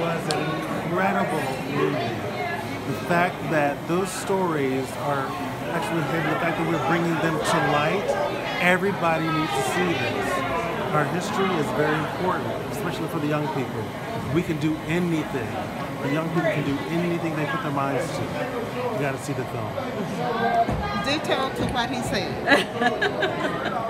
was an incredible movie. The fact that those stories are actually hidden, the fact that we're bringing them to light, everybody needs to see this. Our history is very important, especially for the young people. We can do anything. The young people can do anything they put their minds to. You gotta see the film. Ditto to what he said.